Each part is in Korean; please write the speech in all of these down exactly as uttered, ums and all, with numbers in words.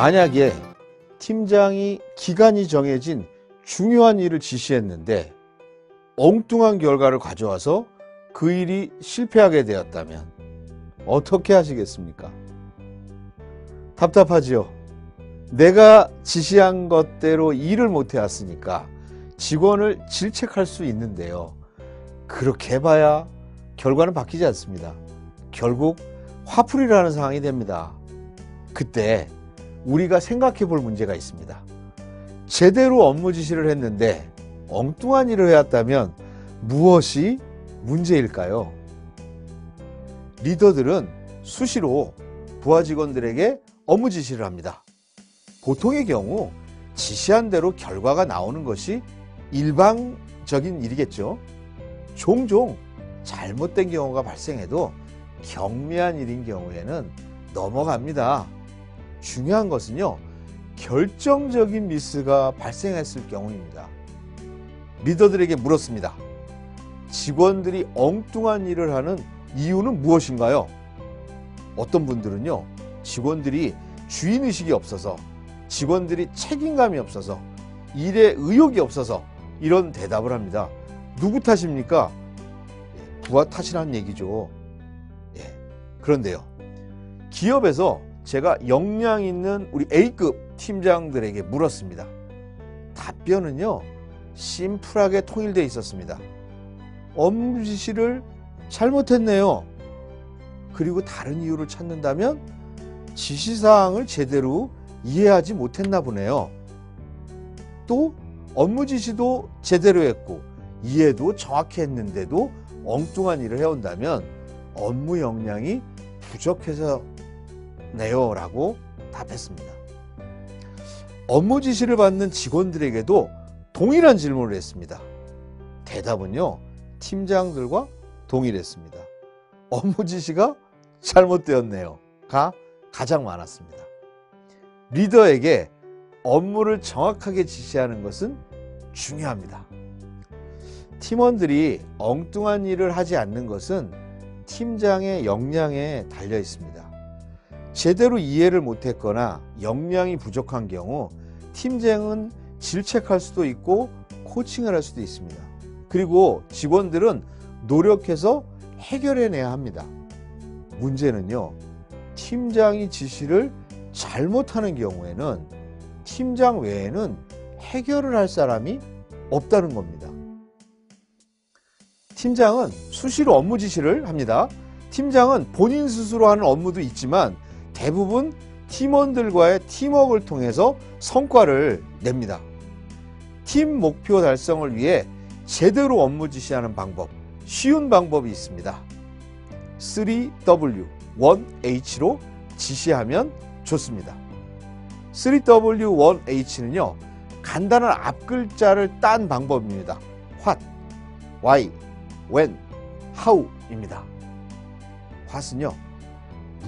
만약에 팀장이 기간이 정해진 중요한 일을 지시했는데 엉뚱한 결과를 가져와서 그 일이 실패하게 되었다면 어떻게 하시겠습니까? 답답하지요. 내가 지시한 것대로 일을 못 해왔으니까 직원을 질책할 수 있는데요. 그렇게 해봐야 결과는 바뀌지 않습니다. 결국 화풀이라는 상황이 됩니다. 그때 우리가 생각해 볼 문제가 있습니다. 제대로 업무 지시를 했는데 엉뚱한 일을 해왔다면 무엇이 문제일까요? 리더들은 수시로 부하 직원들에게 업무 지시를 합니다. 보통의 경우 지시한 대로 결과가 나오는 것이 일방적인 일이겠죠. 종종 잘못된 경우가 발생해도 경미한 일인 경우에는 넘어갑니다. 중요한 것은요, 결정적인 미스가 발생했을 경우입니다. 리더들에게 물었습니다. 직원들이 엉뚱한 일을 하는 이유는 무엇인가요? 어떤 분들은요, 직원들이 주인의식이 없어서, 직원들이 책임감이 없어서, 일에 의욕이 없어서 이런 대답을 합니다. 누구 탓입니까? 부하 탓이라는 얘기죠. 예. 그런데요, 기업에서 제가 역량 있는 우리 에이급 팀장들에게 물었습니다. 답변은요, 심플하게 통일되어 있었습니다. 업무 지시를 잘못했네요. 그리고 다른 이유를 찾는다면 지시사항을 제대로 이해하지 못했나 보네요. 또 업무 지시도 제대로 했고 이해도 정확히 했는데도 엉뚱한 일을 해온다면 업무 역량이 부족해서네요 라고 답했습니다. 업무 지시를 받는 직원들에게도 동일한 질문을 했습니다. 대답은요, 팀장들과 동일했습니다. 업무 지시가 잘못되었네요 가 가장 많았습니다. 리더에게 업무를 정확하게 지시하는 것은 중요합니다. 팀원들이 엉뚱한 일을 하지 않는 것은 팀장의 역량에 달려 있습니다. 제대로 이해를 못했거나 역량이 부족한 경우 팀장은 질책할 수도 있고 코칭을 할 수도 있습니다. 그리고 직원들은 노력해서 해결해내야 합니다. 문제는요, 팀장이 지시를 잘못하는 경우에는 팀장 외에는 해결을 할 사람이 없다는 겁니다. 팀장은 수시로 업무 지시를 합니다. 팀장은 본인 스스로 하는 업무도 있지만 대부분 팀원들과의 팀워크를 통해서 성과를 냅니다. 팀 목표 달성을 위해 제대로 업무 지시하는 방법, 쉬운 방법이 있습니다. 쓰리 더블유 원 에이치로 지시하면 좋습니다. 쓰리 더블유 원 에이치는요, 간단한 앞글자를 딴 방법입니다. What, Why, When, How입니다. What은요,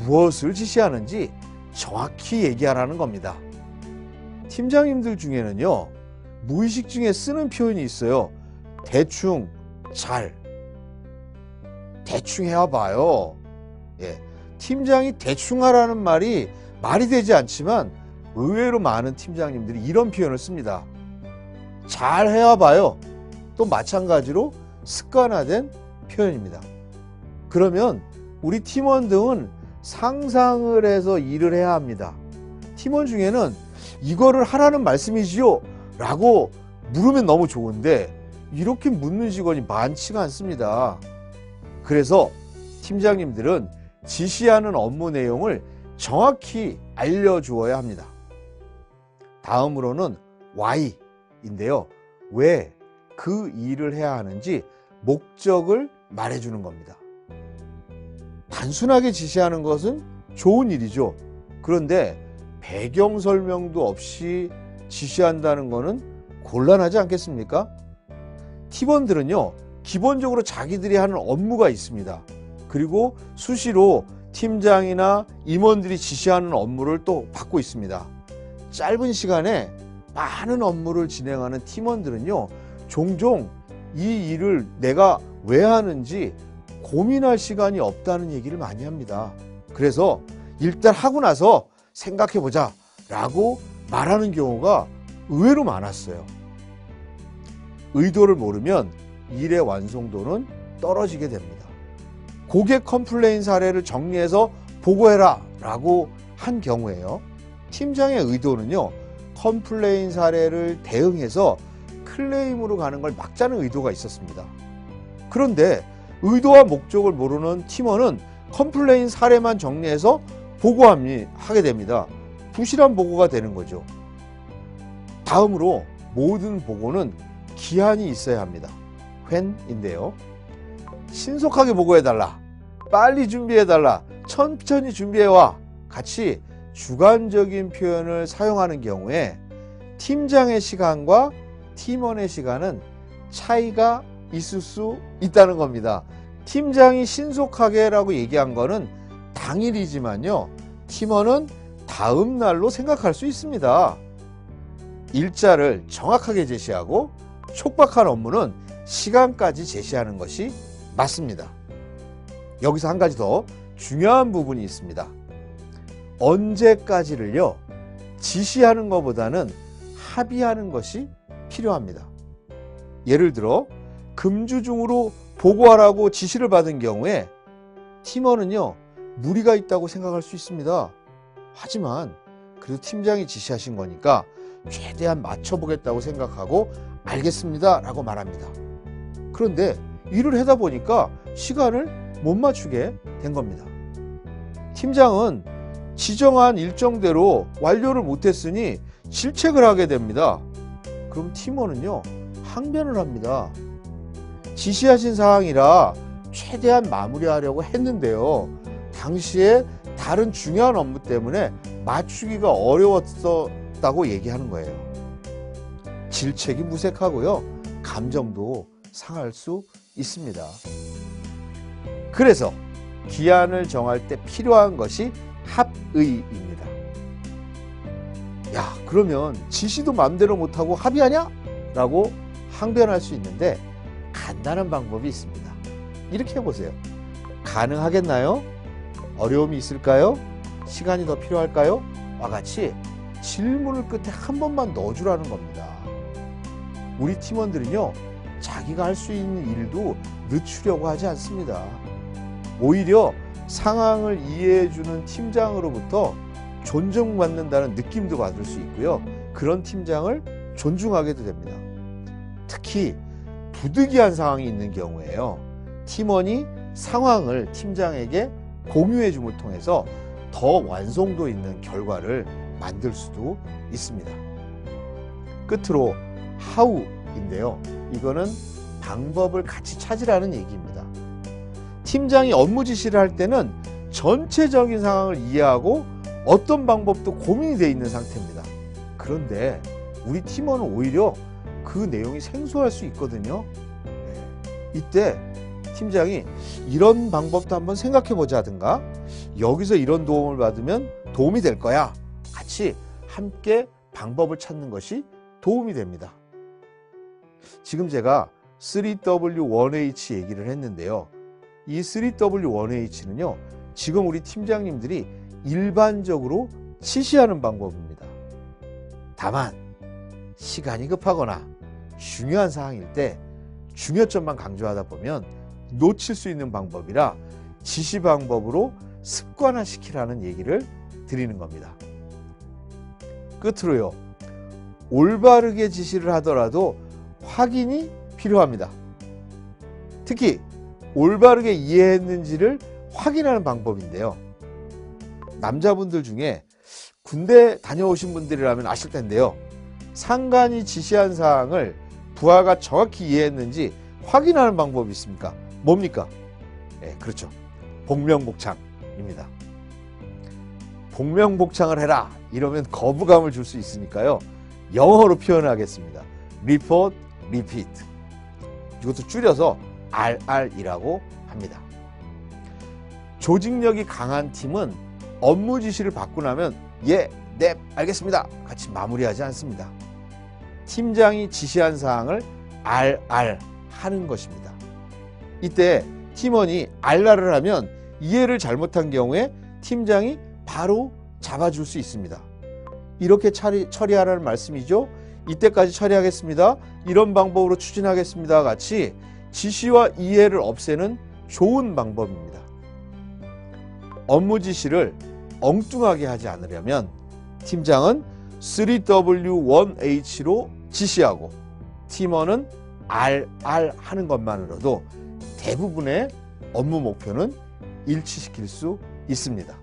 무엇을 지시하는지 정확히 얘기하라는 겁니다. 팀장님들 중에는요, 무의식 중에 쓰는 표현이 있어요. 대충, 잘, 대충 해와봐요. 예, 팀장이 대충 하라는 말이 말이 되지 않지만 의외로 많은 팀장님들이 이런 표현을 씁니다. 잘 해와봐요. 또 마찬가지로 습관화된 표현입니다. 그러면 우리 팀원 등은 상상을 해서 일을 해야 합니다. 팀원 중에는 이거를 하라는 말씀이지요? 라고 물으면 너무 좋은데 이렇게 묻는 직원이 많지가 않습니다. 그래서 팀장님들은 지시하는 업무 내용을 정확히 알려주어야 합니다. 다음으로는 why인데요. 왜 그 일을 해야 하는지 목적을 말해주는 겁니다. 단순하게 지시하는 것은 좋은 일이죠. 그런데 배경 설명도 없이 지시한다는 것은 곤란하지 않겠습니까? 팀원들은요, 기본적으로 자기들이 하는 업무가 있습니다. 그리고 수시로 팀장이나 임원들이 지시하는 업무를 또 받고 있습니다. 짧은 시간에 많은 업무를 진행하는 팀원들은요, 종종 이 일을 내가 왜 하는지 고민할 시간이 없다는 얘기를 많이 합니다. 그래서 일단 하고 나서 생각해보자 라고 말하는 경우가 의외로 많았어요. 의도를 모르면 일의 완성도는 떨어지게 됩니다. 고객 컴플레인 사례를 정리해서 보고해라 라고 한 경우에요. 팀장의 의도는요, 컴플레인 사례를 대응해서 클레임으로 가는 걸 막자는 의도가 있었습니다. 그런데 의도와 목적을 모르는 팀원은 컴플레인 사례만 정리해서 보고하게 됩니다. 부실한 보고가 되는 거죠. 다음으로 모든 보고는 기한이 있어야 합니다. when인데요. 신속하게 보고해달라, 빨리 준비해달라, 천천히 준비해와 같이 주관적인 표현을 사용하는 경우에 팀장의 시간과 팀원의 시간은 차이가 있을 수 있다는 겁니다. 팀장이 신속하게 라고 얘기한 거는 당일이지만요, 팀원은 다음 날로 생각할 수 있습니다. 일자를 정확하게 제시하고 촉박한 업무는 시간까지 제시하는 것이 맞습니다. 여기서 한 가지 더 중요한 부분이 있습니다. 언제까지를요, 지시하는 것보다는 합의하는 것이 필요합니다. 예를 들어 금주중으로 보고하라고 지시를 받은 경우에 팀원은요, 무리가 있다고 생각할 수 있습니다. 하지만 그래도 팀장이 지시하신 거니까 최대한 맞춰보겠다고 생각하고 알겠습니다 라고 말합니다. 그런데 일을 하다 보니까 시간을 못 맞추게 된 겁니다. 팀장은 지정한 일정대로 완료를 못했으니 질책을 하게 됩니다. 그럼 팀원은요, 항변을 합니다. 지시하신 사항이라 최대한 마무리하려고 했는데요, 당시에 다른 중요한 업무 때문에 맞추기가 어려웠었다고 얘기하는 거예요. 질책이 무색하고요, 감정도 상할 수 있습니다. 그래서 기한을 정할 때 필요한 것이 합의입니다. 야, 그러면 지시도 마음대로 못하고 합의하냐? 라고 항변할 수 있는데 간단한 방법이 있습니다. 이렇게 해보세요. 가능하겠나요? 어려움이 있을까요? 시간이 더 필요할까요? 와 같이 질문을 끝에 한 번만 넣어주라는 겁니다. 우리 팀원들은요, 자기가 할 수 있는 일도 늦추려고 하지 않습니다. 오히려 상황을 이해해주는 팀장으로부터 존중받는다는 느낌도 받을 수 있고요, 그런 팀장을 존중하게도 됩니다. 특히 부득이한 상황이 있는 경우에요, 팀원이 상황을 팀장에게 공유해줌을 통해서 더 완성도 있는 결과를 만들 수도 있습니다. 끝으로 how인데요. 이거는 방법을 같이 찾으라는 얘기입니다. 팀장이 업무 지시를 할 때는 전체적인 상황을 이해하고 어떤 방법도 고민이 돼 있는 상태입니다. 그런데 우리 팀원은 오히려 그 내용이 생소할 수 있거든요. 이때 팀장이 이런 방법도 한번 생각해보자든가, 여기서 이런 도움을 받으면 도움이 될 거야, 같이 함께 방법을 찾는 것이 도움이 됩니다. 지금 제가 쓰리 더블유 원 에이치 얘기를 했는데요, 이 쓰리 더블유 원 에이치는요 지금 우리 팀장님들이 일반적으로 지시하는 방법입니다. 다만 시간이 급하거나 중요한 사항일 때 중요점만 강조하다 보면 놓칠 수 있는 방법이라 지시 방법으로 습관화시키라는 얘기를 드리는 겁니다. 끝으로요, 올바르게 지시를 하더라도 확인이 필요합니다. 특히 올바르게 이해했는지를 확인하는 방법인데요, 남자분들 중에 군대 다녀오신 분들이라면 아실 텐데요, 상관이 지시한 사항을 부하가 정확히 이해했는지 확인하는 방법이 있습니까? 뭡니까? 예, 그렇죠. 복명복창입니다. 복명복창을 해라 이러면 거부감을 줄 수 있으니까요, 영어로 표현하겠습니다. report, repeat. 이것도 줄여서 알알이라고 합니다. 조직력이 강한 팀은 업무 지시를 받고 나면 예, 넵, 알겠습니다 같이 마무리하지 않습니다. 팀장이 지시한 사항을 알알 하는 것입니다. 이때 팀원이 알알을 하면 이해를 잘못한 경우에 팀장이 바로 잡아줄 수 있습니다. 이렇게 처리, 처리하라는 말씀이죠. 이때까지 처리하겠습니다. 이런 방법으로 추진하겠습니다. 같이 지시와 이해를 없애는 좋은 방법입니다. 업무 지시를 엉뚱하게 하지 않으려면 팀장은 쓰리 더블유 원 에이치로 지시하고 팀원은 알알 하는 것만으로도 대부분의 업무 목표는 일치시킬 수 있습니다.